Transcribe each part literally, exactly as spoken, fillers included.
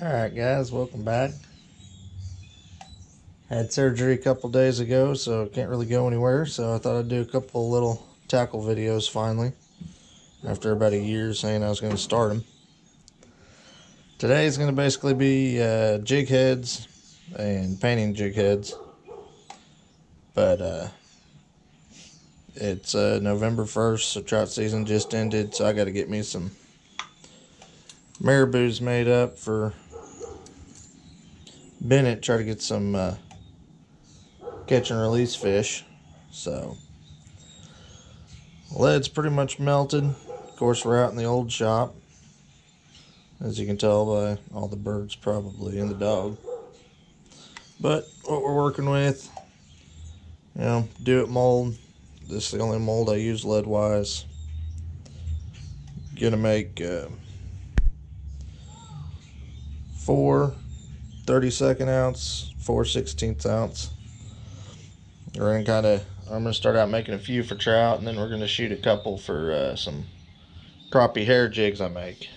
Alright guys, welcome back. Had surgery a couple days ago, so can't really go anywhere, so I thought I'd do a couple little tackle videos finally after about a year saying I was going to start them. Today is going to basically be uh, jig heads and painting jig heads, but uh, it's uh, November first, so trout season just ended, so I got to get me some maraboos made up for Bennett, try to get some uh, catch and release fish. So lead's pretty much melted. Of course, we're out in the old shop, as you can tell by all the birds probably and the dog. But what we're working with, you know, do it mold. This is the only mold I use lead wise. Gonna make uh, four thirty-second ounce, four sixteenth ounce. We're gonna kind of, I'm gonna start out making a few for trout, and then we're gonna shoot a couple for uh, some crappie hair jigs I make.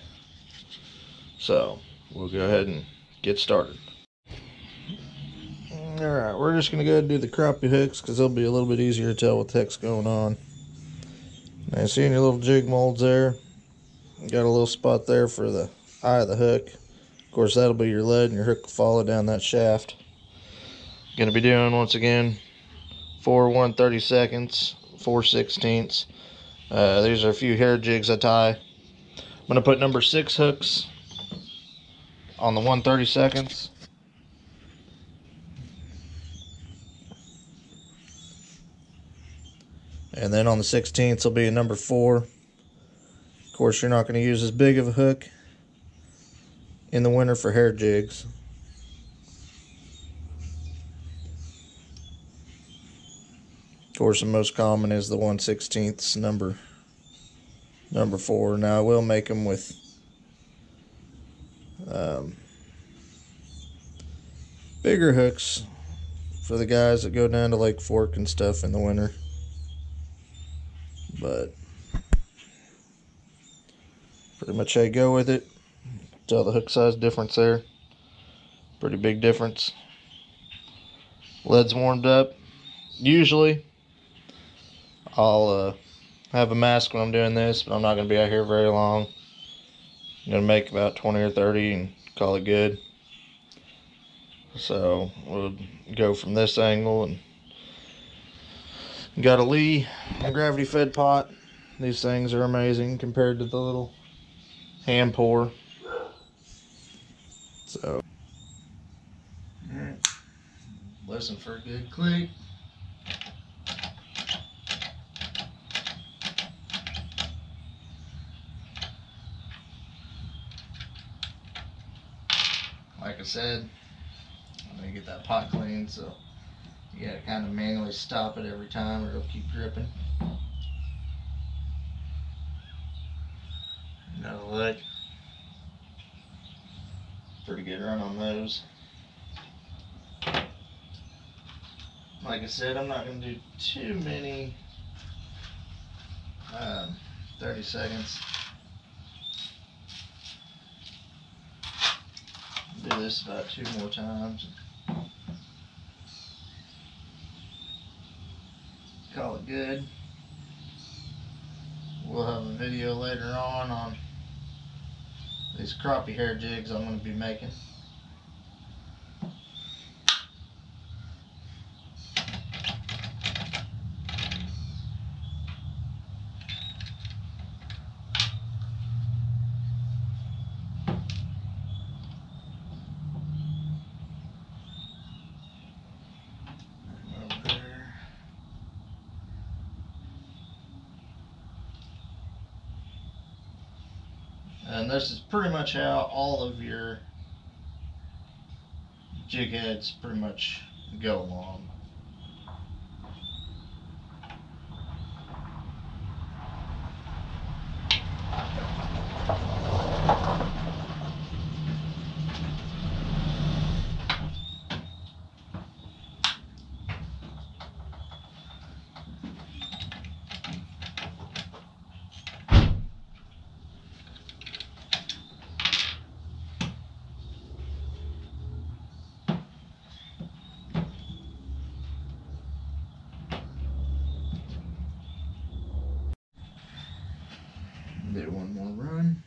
So we'll go ahead and get started. All right, we're just gonna go ahead and do the crappie hooks because they'll be a little bit easier to tell what the heck's going on. Now, seeing your little jig molds there, you got a little spot there for the eye of the hook. Of course, that'll be your lead, and your hook will follow down that shaft. Gonna be doing, once again, four one thirty-seconds, four sixteenths. Uh, these are a few hair jigs I tie. I'm gonna put number six hooks on the one thirty-seconds. And then on the sixteenth will be a number four. Of course, you're not gonna use as big of a hook in the winter for hair jigs. Of course, the most common is the one sixteenth number number four. Now, I will make them with um, bigger hooks for the guys that go down to Lake Fork and stuff in the winter, but pretty much I go with it. Tell the hook size difference there. Pretty big difference. Lead's warmed up. Usually I'll uh, have a mask when I'm doing this, but I'm not going to be out here very long. I'm going to make about twenty or thirty and call it good. So we'll go from this angle, and got a Lee gravity fed pot. These things are amazing compared to the little hand pour. So, alright, listen for a good click. Like I said, I'm going to get that pot clean, so you got to kind of manually stop it every time or it'll keep dripping. Another look. Pretty good run on those. Like I said, I'm not going to do too many um, thirty seconds. Do this about two more times. Call it good. We'll have a video later on on these crappie hair jigs I'm going to be making. And this is pretty much how all of your jig heads pretty much go along. one.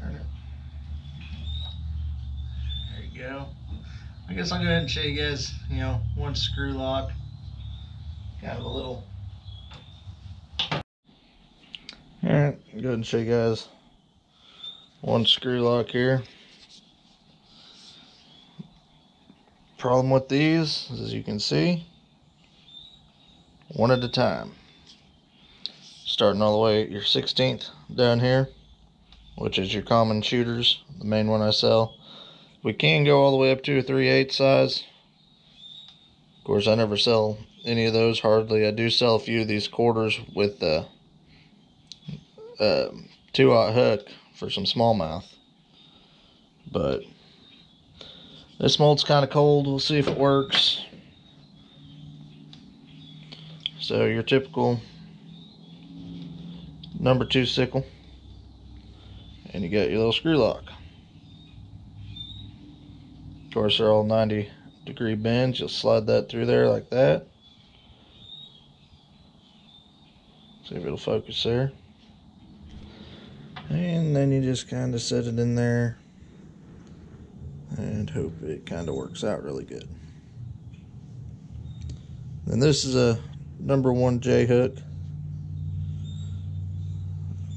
Turn it. There you go. I guess I'll go ahead and show you guys, you know, one screw lock. Kind of a little. Alright, go ahead and show you guys one screw lock here. Problem with these, as you can see, one at a time. Starting all the way at your sixteenth down here, which is your common shooters, the main one I sell. We can go all the way up to a three eighths size. Of course, I never sell any of those, hardly. I do sell a few of these quarters with the uh, uh, two aught hook for some smallmouth. But this mold's kind of cold. We'll see if it works. So your typical number two sickle, and you got your little screw lock. Of course, they're all ninety degree bends. You'll slide that through there like that. See if it'll focus there. And then you just kind of set it in there and hope it kind of works out really good. Then this is a number one J hook.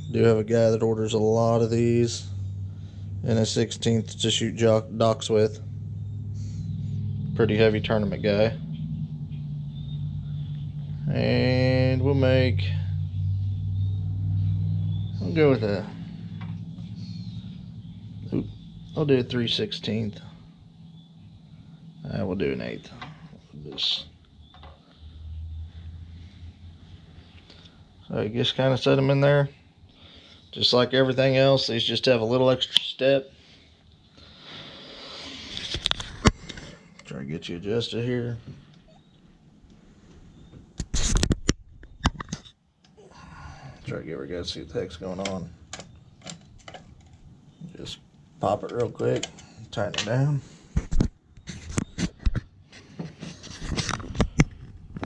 I do have a guy that orders a lot of these and a sixteenth to shoot docks with. Pretty heavy tournament guy. And we'll make, I'll go with a, oop, I'll do a three sixteenths. I will do an eighth. Just, so I just kind of set them in there. Just like everything else, these just have a little extra step. Try to get you adjusted here. Try to give her a guys see what the heck's going on. Just pop it real quick, tighten it down.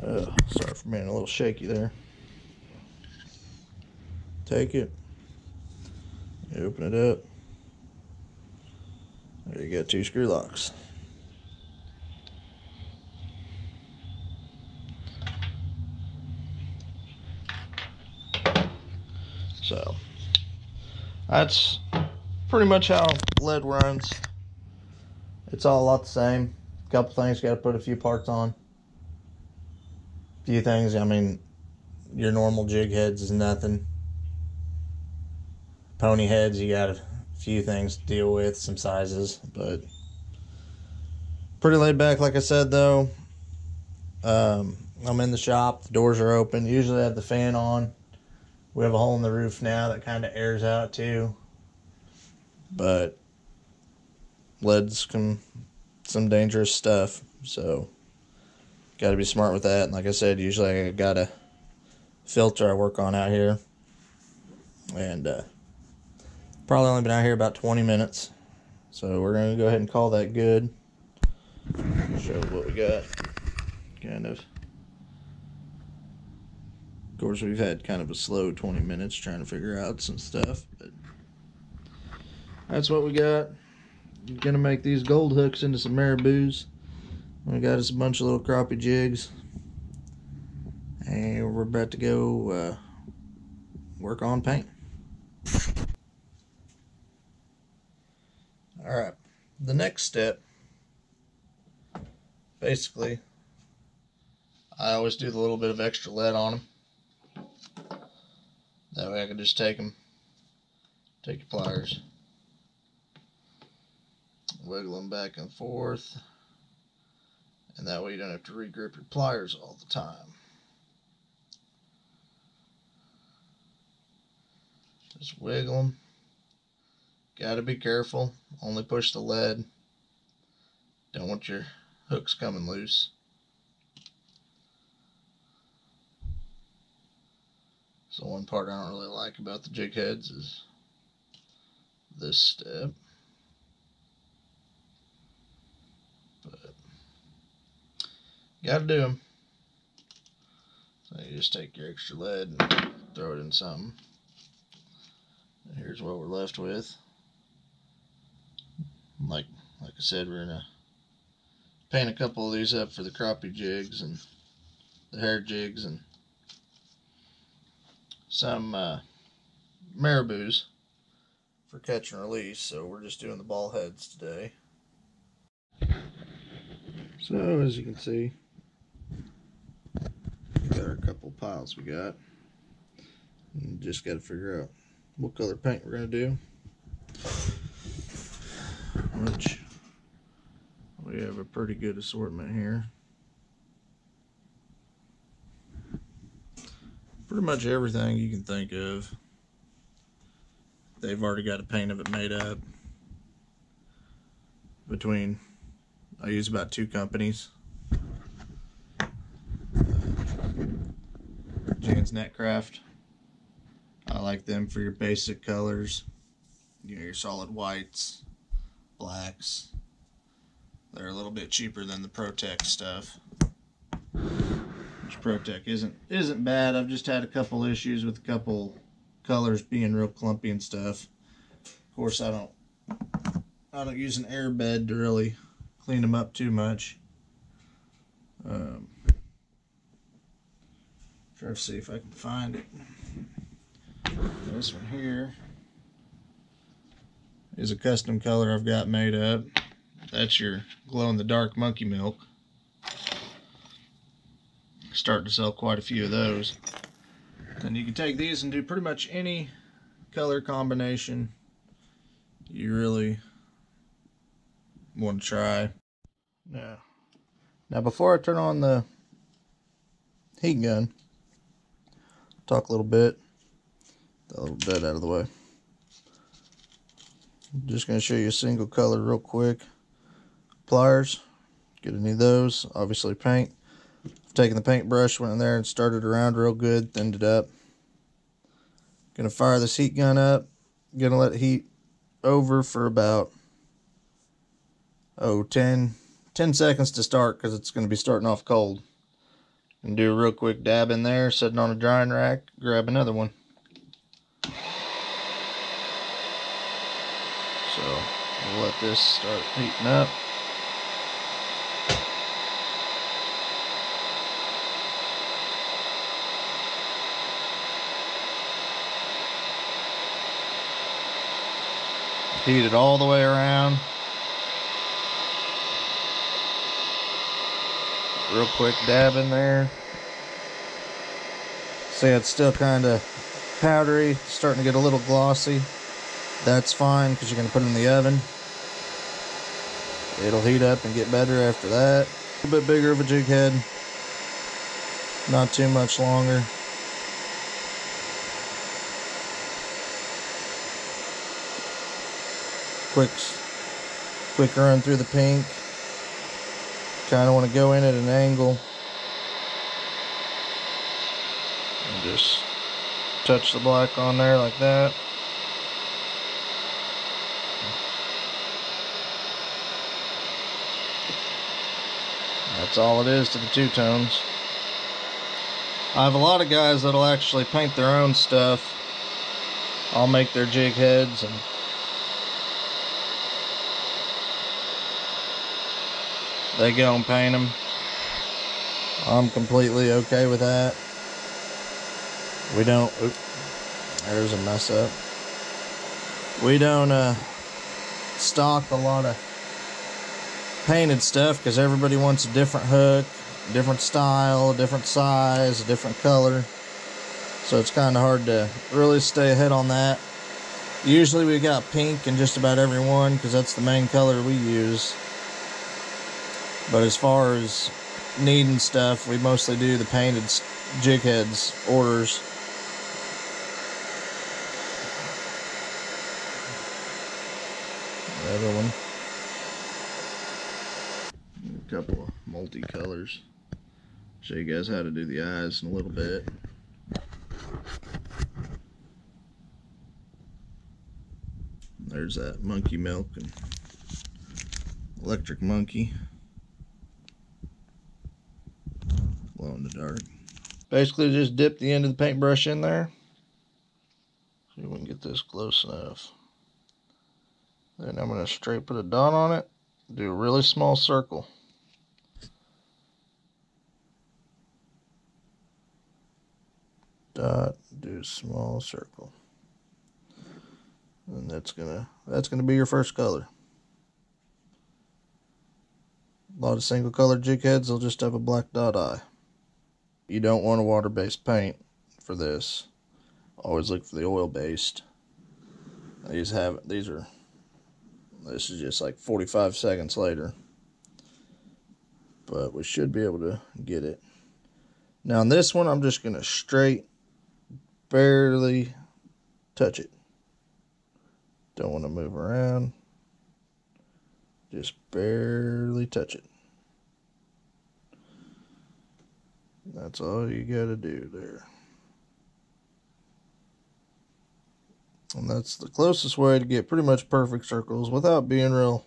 Oh, sorry for being a little shaky there. Take it. You open it up. There you got two screw locks. So that's pretty much how lead runs. It's all a lot the same. A couple things, got to put a few parts on. A few things, I mean, your normal jig heads is nothing. Pony heads, you got a few things to deal with, some sizes, but pretty laid back. Like I said, though, um, I'm in the shop. The doors are open. Usually I have the fan on. We have a hole in the roof now that kind of airs out too, but leads come some dangerous stuff, so got to be smart with that. And like I said, usually I got a filter I work on out here, and uh, probably only been out here about twenty minutes, so we're gonna go ahead and call that good. Show what we got, kind of. Of course, we've had kind of a slow twenty minutes trying to figure out some stuff, but that's what we got. We're gonna make these gold hooks into some marabous. We got us a bunch of little crappie jigs, and we're about to go uh, work on paint. All right, the next step, basically, I always do the little bit of extra lead on them. That way I can just take them, take your pliers, wiggle them back and forth, and that way you don't have to re-grip your pliers all the time. Just wiggle them. Gotta be careful, only push the lead. Don't want your hooks coming loose. So one part I don't really like about the jig heads is this step. Gotta do them. So you just take your extra lead and throw it in something. And here's what we're left with. Like like I said, we're gonna paint a couple of these up for the crappie jigs and the hair jigs and some uh, marabous for catch and release. So we're just doing the ball heads today. So as you can see, there are a couple piles we got. And just got to figure out what color paint we're gonna do. Which we have a pretty good assortment here. Pretty much everything you can think of. They've already got a paint of it made up. Between, I use about two companies. Uh, Jan's Netcraft. I like them for your basic colors. You know, your solid whites, blacks. They're a little bit cheaper than the Pro-Tec stuff. Which Pro-Tec isn't isn't bad. I've just had a couple issues with a couple colors being real clumpy and stuff. Of course, I don't I don't use an air bed to really clean them up too much. Um, try to see if I can find it. This one here is a custom color I've got made up. That's your glow-in-the-dark monkey milk. Starting to sell quite a few of those. And you can take these and do pretty much any color combination you really want to try. Now, now before I turn on the heat gun, talk a little bit. Get a little bit out of the way. I'm just going to show you a single color real quick. Pliers, get any of those. Obviously paint. I've taken the paintbrush, went in there and started around real good, thinned it up. Gonna fire this heat gun up. Gonna let it heat over for about oh ten, ten seconds to start, because it's gonna be starting off cold. And do a real quick dab in there, sitting on a drying rack, grab another one. So we'll let this start heating up. Heat it all the way around. Real quick dab in there. See, it's still kind of powdery, starting to get a little glossy. That's fine, because you're going to put it in the oven. It'll heat up and get better after that. A little bit bigger of a jig head. Not too much longer. Quick, quick run through the pink. Kind of want to go in at an angle. And just touch the black on there like that. That's all it is to the two-tones. I have a lot of guys that'll actually paint their own stuff. I'll make their jig heads and they go and paint them. I'm completely okay with that. We don't, oop, there's a mess up. We don't uh, stock a lot of painted stuff because everybody wants a different hook, different style, different size, a different color. So it's kind of hard to really stay ahead on that. Usually we got pink in just about every one because that's the main color we use. But as far as needing stuff, we mostly do the painted jig heads orders. Another one. A couple of multicolors. Show you guys how to do the eyes in a little bit. There's that monkey milk and electric monkey. glow in the dark. Basically just dip the end of the paintbrush in there. See if we can get this close enough. Then I'm going to straight put a dot on it. Do a really small circle. Dot, do a small circle. And that's gonna that's gonna be your first color. A lot of single color jig heads will just have a black dot eye. You don't want a water-based paint for this. Always look for the oil-based. These have these are this is just like forty-five seconds later, but we should be able to get it. Now on this one, I'm just gonna straight barely touch it. Don't want to move around. Just barely touch it. That's all you gotta do there. And that's the closest way to get pretty much perfect circles without being real,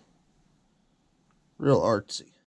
real artsy.